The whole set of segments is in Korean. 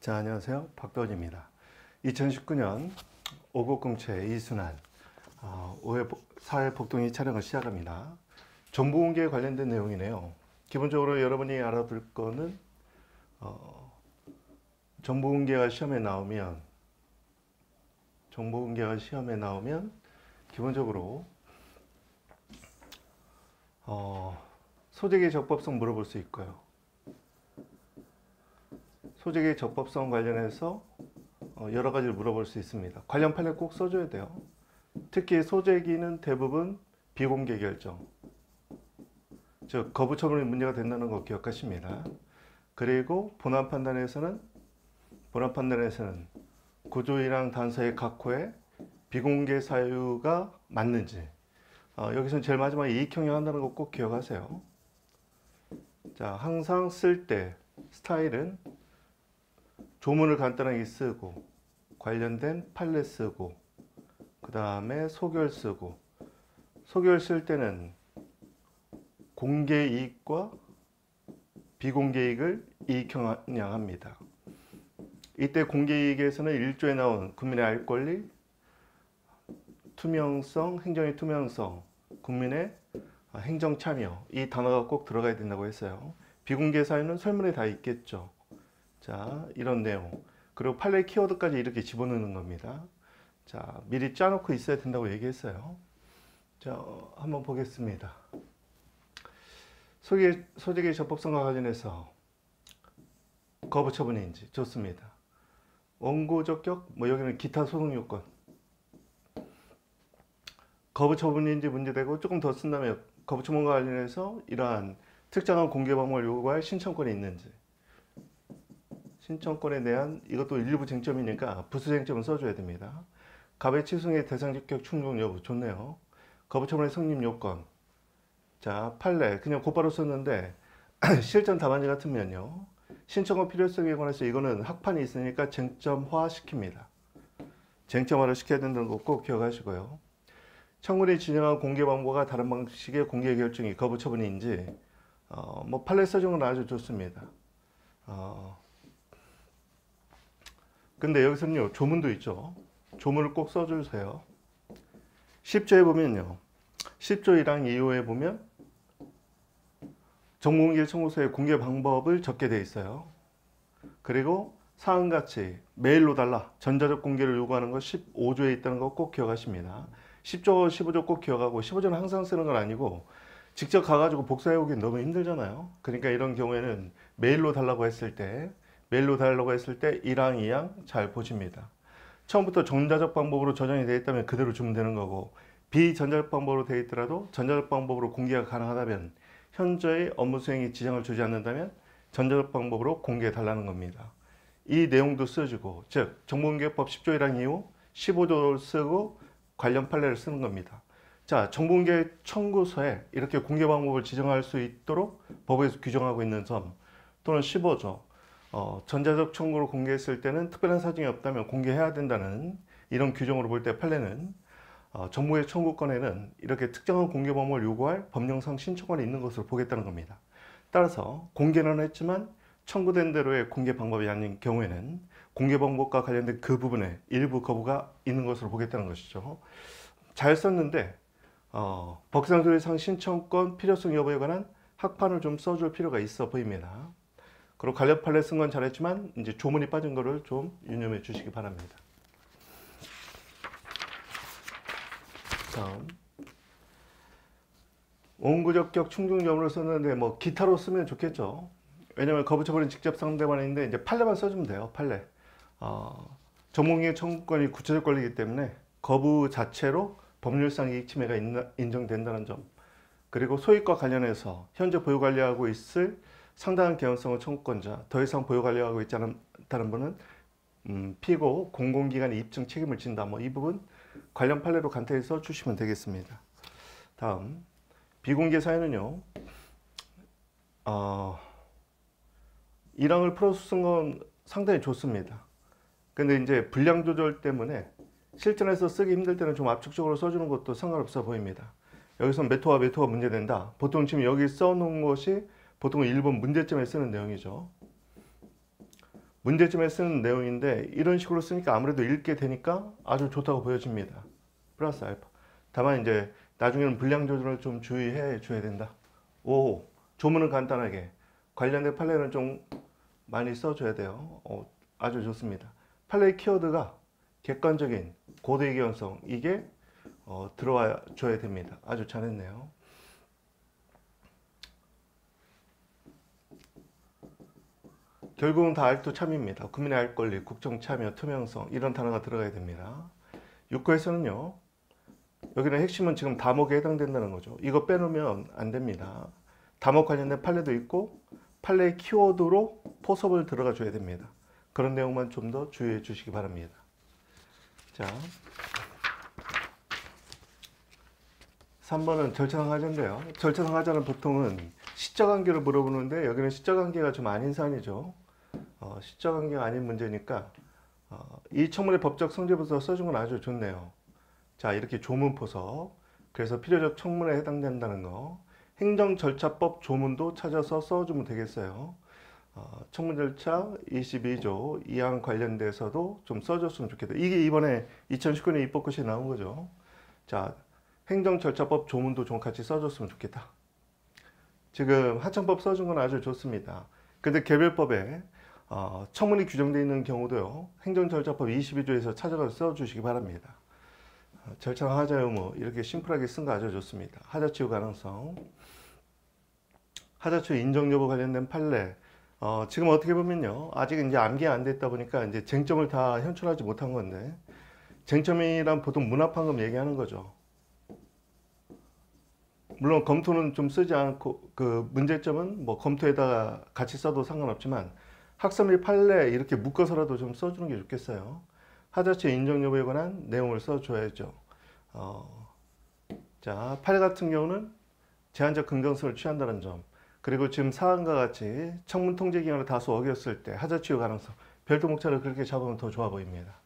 자, 안녕하세요. 박도원입니다. 2019년 5급 공채 이순환 사회 복동이 촬영을 시작합니다. 정보공개에 관련된 내용이네요. 기본적으로 여러분이 알아둘 거는 정보공개가 시험에 나오면 기본적으로 소재의 적법성 물어볼 수 있고요. 소재의 적법성 관련해서 여러 가지를 물어볼 수 있습니다. 관련 판례 꼭 써줘야 돼요. 특히 소재기는 대부분 비공개 결정, 즉 거부 처분이 문제가 된다는 거 기억하십니다. 그리고 본안 판단에서는 구조이랑 단서의 각호에 비공개 사유가 맞는지, 여기서는 제일 마지막에 이익형용한다는 거 꼭 기억하세요. 자, 항상 쓸 때 스타일은 조문을 간단하게 쓰고, 관련된 판례 쓰고, 그 다음에 소결 쓰고, 소결 쓸 때는 공개 이익과 비공개 이익을 이익형량합니다. 이때 공개 이익에서는 1조에 나온 국민의 알권리, 투명성, 행정의 투명성, 국민의 행정참여, 이 단어가 꼭 들어가야 된다고 했어요. 비공개 사유는 설문에 다 있겠죠. 자, 이런 내용, 그리고 판례 키워드까지 이렇게 집어넣는 겁니다. 자, 미리 짜놓고 있어야 된다고 얘기했어요. 자, 한번 보겠습니다. 소재의 적법성과 관련해서 거부 처분인지 좋습니다. 원고 적격, 여기는 기타 소송 요건, 거부 처분인지 문제되고, 조금 더 쓴다면 거부 처분과 관련해서 이러한 특정한 공개 방법을 요구할 신청권이 있는지, 신청권에 대한, 이것도 일부 쟁점이니까 부수 쟁점은 써줘야 됩니다. 갑의 취승의 대상 적격 충족 여부 좋네요. 거부 처분의 성립 요건. 자, 판례 그냥 곧바로 썼는데 실전 답안지 같으면요, 신청권 필요성에 관해서 이거는 학판이 있으니까 쟁점화 시킵니다. 쟁점화를 시켜야 된다는 거 꼭 기억하시고요. 청구인이 진행한 공개 방법과 다른 방식의 공개 결정이 거부 처분인지, 판례 써준 건 아주 좋습니다. 근데 여기서는요, 조문도 있죠. 조문을 꼭 써주세요. 10조에 보면요, 10조 1항 2호에 보면 정보공개 청구서의 공개 방법을 적게 돼 있어요. 그리고 사항같이 메일로 달라, 전자적 공개를 요구하는 거 15조에 있다는 거 꼭 기억하십니다. 10조, 15조 꼭 기억하고, 15조는 항상 쓰는 건 아니고 직접 가가지고 복사해오기는 너무 힘들잖아요. 그러니까 이런 경우에는 메일로 달라고 했을 때 1항, 2항 잘 보십니다. 처음부터 전자적 방법으로 저장이 되어 있다면 그대로 주면 되는 거고, 비전자적 방법으로 되어 있더라도 전자적 방법으로 공개가 가능하다면, 현재의 업무 수행에 지장을 주지 않는다면 전자적 방법으로 공개해 달라는 겁니다. 이 내용도 써주고, 즉 정보공개법 10조 1항 이후 15조를 쓰고 관련 판례를 쓰는 겁니다. 자, 정보공개 청구서에 이렇게 공개 방법을 지정할 수 있도록 법에서 규정하고 있는 점, 또는 15조 전자적 청구로 공개했을 때는 특별한 사정이 없다면 공개해야 된다는 이런 규정으로 볼 때 판례는, 정보의 청구권에는 이렇게 특정한 공개 방법을 요구할 법령상 신청권이 있는 것으로 보겠다는 겁니다. 따라서 공개는 했지만 청구된 대로의 공개 방법이 아닌 경우에는 공개 방법과 관련된 그 부분에 일부 거부가 있는 것으로 보겠다는 것이죠. 잘 썼는데 법상조례상 신청권 필요성 여부에 관한 학판을 좀 써줄 필요가 있어 보입니다. 그리고 관련 판례 쓴 건 잘했지만 이제 조문이 빠진 거를 좀 유념해 주시기 바랍니다. 다음, 원고 적격 충족 여부를 썼는데 기타로 쓰면 좋겠죠. 왜냐면 거부 처분은 직접 상대방인데 이제 판례만 써주면 돼요. 판례. 정보공개 청구권이 구체적 권리이기 때문에 거부 자체로 법률상 이익 침해가 인정된다는 점, 그리고 소익과 관련해서 현재 보유 관리하고 있을 상당한 개연성을 청구권자, 더 이상 보유관리하고 있지 않다는 분은 피고 공공기관의 입증 책임을 진다. 이 부분 관련 판례로 간단해서 주시면 되겠습니다. 다음, 비공개 사유는요, 1항을 풀어서 쓴 건 상당히 좋습니다. 근데 이제 분량 조절 때문에 실전에서 쓰기 힘들 때는 좀 압축적으로 써주는 것도 상관없어 보입니다. 여기서 메토와 문제된다. 보통 지금 여기 써놓은 것이 보통 일본 문제점에 쓰는 내용이죠. 문제점에 쓰는 내용인데 이런 식으로 쓰니까 아무래도 읽게 되니까 아주 좋다고 보여집니다. 플러스 알파. 다만 이제 나중에는 분량 조절을 좀 주의해 줘야 된다. 5. 조문은 간단하게, 관련된 판례는 좀 많이 써줘야 돼요. 아주 좋습니다. 판례의 키워드가 객관적인 고도의 개연성, 이게 들어와 줘야 됩니다. 아주 잘했네요. 결국은 다 알토 참입니다. 국민의 알권리, 국정참여, 투명성 이런 단어가 들어가야 됩니다. 6호에서는요. 여기는 핵심은 지금 다목에 해당된다는 거죠. 이거 빼놓으면 안 됩니다. 다목 관련된 판례도 있고 판례의 키워드로 포섭을 들어가 줘야 됩니다. 그런 내용만 좀 더 주의해 주시기 바랍니다. 자, 3번은 절차상 하자인데요. 절차상 하자는 보통은 시적관계를 물어보는데 여기는 시적관계가 좀 아닌 사안이죠. 시적관계가 아닌 문제니까 이 청문회 법적 성질부터 써준 건 아주 좋네요. 자, 이렇게 조문 포섭, 그래서 필요적 청문회에 해당된다는 거, 행정절차법 조문도 찾아서 써주면 되겠어요. 청문절차 22조 2항 관련돼서도 좀 써줬으면 좋겠다. 이게 이번에 2019년 입법컷이 나온 거죠. 자, 행정절차법 조문도 좀 같이 써줬으면 좋겠다. 지금 하청법 써준 건 아주 좋습니다. 근데 개별법에 청문이 규정되어 있는 경우도요, 행정절차법 22조에서 찾아가서 써주시기 바랍니다. 절차 하자 의무, 이렇게 심플하게 쓴 거 아주 좋습니다. 하자 치유 가능성, 하자 치유 인정 여부 관련된 판례, 지금 어떻게 보면요, 아직 이제 암기가 안 됐다 보니까 이제 쟁점을 다 현출하지 못한 건데, 쟁점이란 보통 문합환금 얘기하는 거죠. 물론 검토는 좀 쓰지 않고, 그 문제점은 뭐 검토에다가 같이 써도 상관없지만 학설 및 판례 이렇게 묶어서라도 좀 써주는 게 좋겠어요. 하자치 인정 여부에 관한 내용을 써줘야죠. 자, 판례 같은 경우는 제한적 긍정성을 취한다는 점, 그리고 지금 사안과 같이 청문 통제 기간을 다소 어겼을 때 하자치 가능성, 별도 목차를 그렇게 잡으면 더 좋아 보입니다.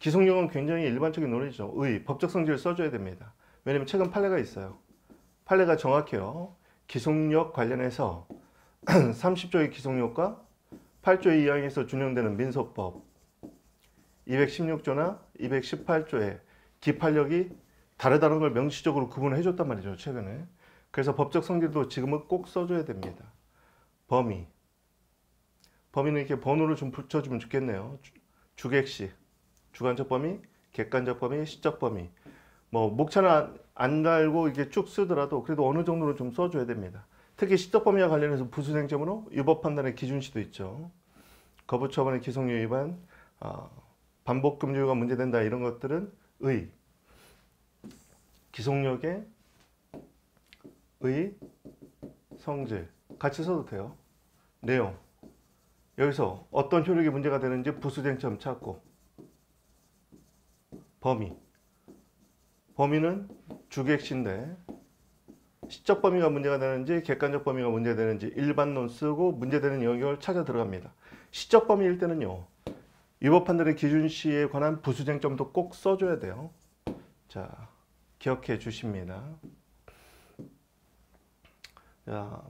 기속력은 굉장히 일반적인 논리죠. 의, 법적 성질을 써줘야 됩니다. 왜냐면 최근 판례가 있어요. 판례가 정확해요. 기속력 관련해서 30조의 기속력과 8조의 2항에서 준용되는 민소법 216조나 218조의 기판력이 다르다는 걸 명시적으로 구분을 해줬단 말이죠, 최근에. 그래서 법적 성질도 지금은 꼭 써줘야 됩니다. 범위. 범위는 이렇게 번호를 좀 붙여주면 좋겠네요. 주객시, 주관적 범위, 객관적 범위, 시적 범위. 뭐 목차는 안 달고 이게 쭉 쓰더라도 그래도 어느 정도는 좀 써줘야 됩니다. 특히 시적 범위와 관련해서 부수쟁점으로 유법 판단의 기준시도 있죠. 거부 처분의 기속력 위반, 반복 금지가 문제된다, 이런 것들은 의, 기속력의 의, 성질 같이 써도 돼요. 내용, 여기서 어떤 효력이 문제가 되는지 부수쟁점 찾고, 범위, 범위는 주객시인데 시적 범위가 문제가 되는지 객관적 범위가 문제가 되는지 일반론 쓰고 문제되는 영역을 찾아 들어갑니다. 시적 범위일 때는요, 위법 판단의 기준시에 관한 부수쟁점도 꼭 써줘야 돼요. 자, 기억해 주십니다. 자,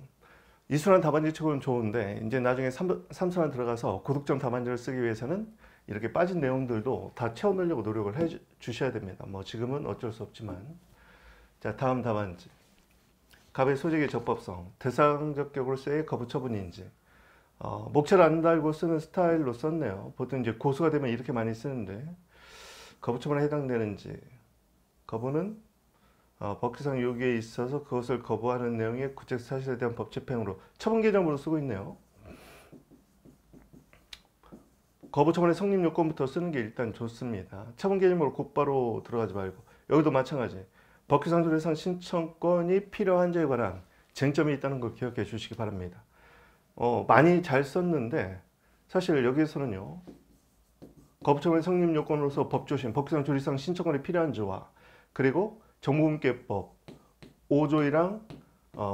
이순환 답안지 치고는 좋은데 이제 나중에 3순환 들어가서 고득점 답안지를 쓰기 위해서는 이렇게 빠진 내용들도 다 채워넣으려고 노력을 해 주셔야 됩니다. 뭐 지금은 어쩔 수 없지만. 자, 다음 답안지. 갑의 소재의 적법성, 대상적 격으로서의 거부 처분 인지. 목차를 안 달고 쓰는 스타일로 썼네요. 보통 이제 고수가 되면 이렇게 많이 쓰는데, 거부처분에 해당되는지, 거부는 법규상 요구에 있어서 그것을 거부하는 내용의 구체 사실에 대한 법 집행으로 처분 개념으로 쓰고 있네요. 거부처분의 성립 요건부터 쓰는 게 일단 좋습니다. 처분 개념으로 곧바로 들어가지 말고, 여기도 마찬가지. 법규상 조례상 신청권이 필요한지에 관한 쟁점이 있다는 걸 기억해 주시기 바랍니다. 많이 잘 썼는데 사실 여기에서는요, 거부처분의 성립 요건으로서 법조심, 법규상 조례상 신청권이 필요한지와, 그리고 정보공개법 5조이랑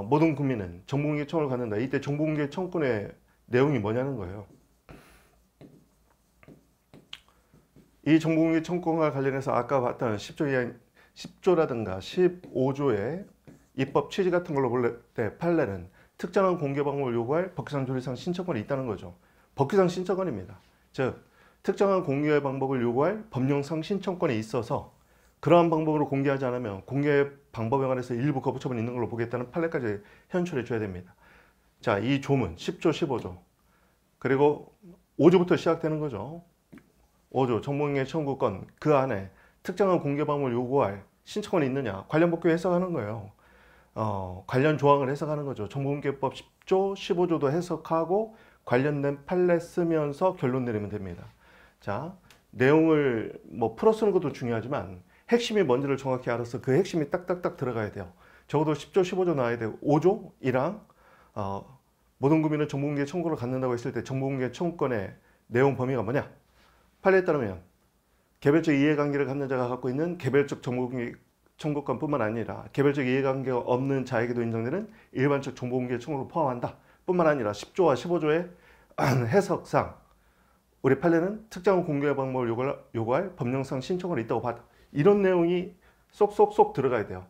모든 국민은 정보공개 청을 갖는다, 이때 정보공개 청권의 내용이 뭐냐는 거예요. 이 정보공개 청권과 관련해서 아까 봤던 10조 이상, 10조라든가 15조의 입법 취지 같은 걸로 볼 때 판례는 특정한 공개 방법을 요구할 법규상 조례상 신청권이 있다는 거죠. 법규상 신청권입니다. 즉 특정한 공유의 방법을 요구할 법령상 신청권에 있어서 그러한 방법으로 공개하지 않으면 공개의 방법에 관해서 일부 거부처분이 있는 걸로 보겠다는 판례까지 현출해 줘야 됩니다. 자, 이 조문 10조 15조 그리고 5조부터 시작되는 거죠. 5조 정보공개 청구권 그 안에 특정한 공개 방법을 요구할 신청권이 있느냐 관련 법규 해석하는 거예요. 관련 조항을 해석하는 거죠. 정보공개법 10조 15조도 해석하고 관련된 판례 쓰면서 결론 내리면 됩니다. 자, 내용을 뭐 풀어 쓰는 것도 중요하지만 핵심이 뭔지를 정확히 알아서 그 핵심이 딱딱딱 들어가야 돼요. 적어도 10조 15조 나와야 되고 5조이랑 모든 국민은 정보공개 청구를 갖는다고 했을 때 정보공개 청구권의 내용 범위가 뭐냐? 판례에 따르면 개별적 이해관계를 갖는 자가 갖고 있는 개별적 정보공개 청구권뿐만 아니라 개별적 이해관계가 없는 자에게도 인정되는 일반적 정보공개 청구를 포함한다. 뿐만 아니라 10조와 15조의 해석상 우리 판례는 특정한 공개 방법을 요구할 법령상 신청을 있다고 봐다. 이런 내용이 쏙쏙쏙 들어가야 돼요.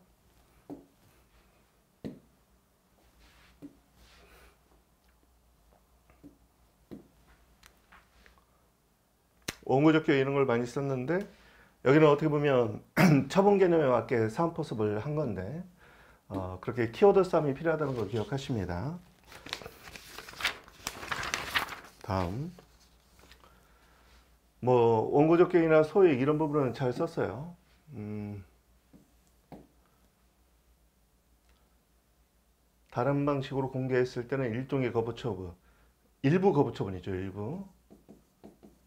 원고적교에 이런 걸 많이 썼는데 여기는 어떻게 보면 처분 개념에 맞게 사안 포섭을 한 건데 그렇게 키워드 싸움이 필요하다는 걸 기억하십니다. 다음 뭐 원고적격이나 소액 이런 부분은 잘 썼어요. 다른 방식으로 공개했을 때는 일종의 거부처분, 일부 거부처분이죠. 일부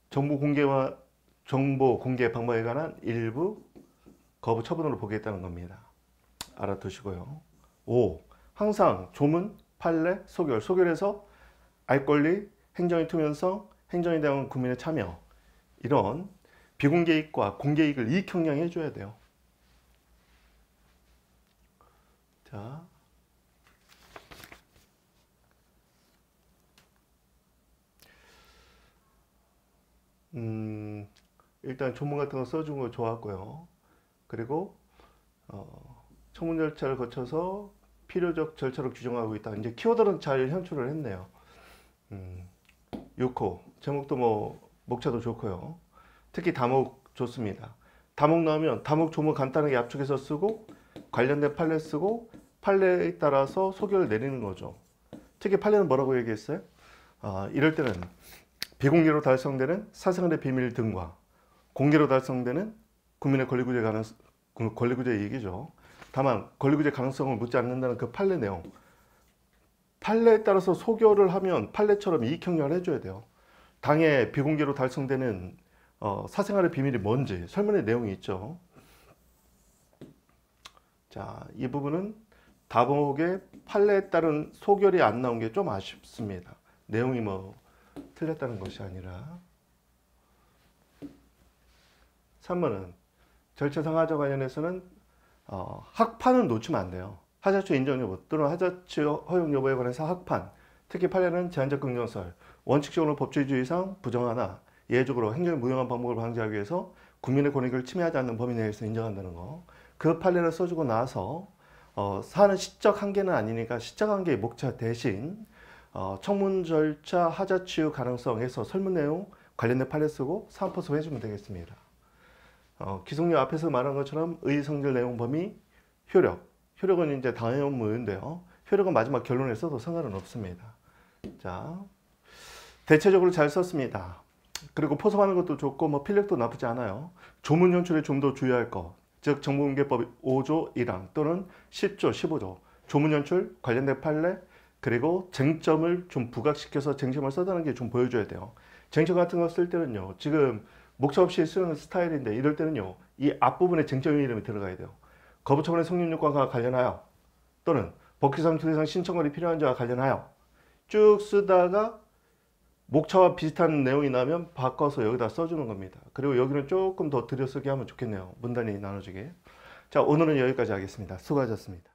정보공개와 정보공개 방법에 관한 일부 거부처분으로 보겠다는 겁니다. 알아두시고요. 5. 항상 조문, 판례, 소결, 소결에서 알권리, 행정의 투명성, 행정에 대한 국민의 참여 이런 비공개익과 공개익을 이익형량해 줘야 돼요. 자, 일단 조문 같은 거 써준 거 좋았고요. 그리고 청문 절차를 거쳐서 필요적 절차로 규정하고 있다. 이제 키워드는 잘 현출을 했네요. 6호 제목도 뭐 목차도 좋고요. 특히 다목 좋습니다. 다목 나오면 다목 조문 간단하게 압축해서 쓰고 관련된 판례 쓰고 판례에 따라서 소결을 내리는 거죠. 특히 판례는 뭐라고 얘기했어요? 이럴 때는 비공개로 달성되는 사생활의 비밀 등과 공개로 달성되는 국민의 권리구제 가능성, 권리구제 얘기죠. 다만 권리구제 가능성을 묻지 않는다는 그 판례 내용. 판례에 따라서 소결을 하면 판례처럼 이익형량을 해줘야 돼요. 당의 비공개로 달성되는 사생활의 비밀이 뭔지 설문의 내용이 있죠. 자, 이 부분은 다목의 판례에 따른 소결이 안 나온 게 좀 아쉽습니다. 내용이 뭐 틀렸다는 것이 아니라 3번은 절차상 하자 관련해서는 학판은 놓치면 안 돼요. 하자처 인정 여부 또는 하자처 허용 여부에 관해서 학판, 특히 판례는 제한적 긍정설, 원칙적으로 법치주의상 부정하나 예외적으로 행정에 무용한 방법을 방지하기 위해서 국민의 권익을 침해하지 않는 범위 내에서 인정한다는 거. 그 판례를 써주고 나서 사안은 시적 한계는 아니니까 시적 한계의 목차 대신 청문 절차 하자 치유 가능성에서 설문 내용 관련된 판례 쓰고 사안 포섭 해주면 되겠습니다. 기속력 앞에서 말한 것처럼 의의성질 내용 범위 효력, 효력은 이제 당연 의무인데요. 효력은 마지막 결론에 써도 상관은 없습니다. 자, 대체적으로 잘 썼습니다. 그리고 포섭하는 것도 좋고 뭐 필력도 나쁘지 않아요. 조문 현출에 좀 더 주의할 것, 즉 정보공개법 5조 1항 또는 10조 15조 조문 현출 관련된 판례 그리고 쟁점을 좀 부각시켜서 쟁점을 써다는 게 좀 보여줘야 돼요. 쟁점 같은 거 쓸 때는요. 지금 목차 없이 쓰는 스타일인데 이럴 때는요. 이 앞부분에 쟁점의 이름이 들어가야 돼요. 거부처분의 성립요건과 관련하여 또는 법규상 조례상 신청권이 필요한 자와 관련하여 쭉 쓰다가 목차와 비슷한 내용이 나면 바꿔서 여기다 써주는 겁니다. 그리고 여기는 조금 더 들여쓰기 하면 좋겠네요. 문단이 나눠지게. 자, 오늘은 여기까지 하겠습니다. 수고하셨습니다.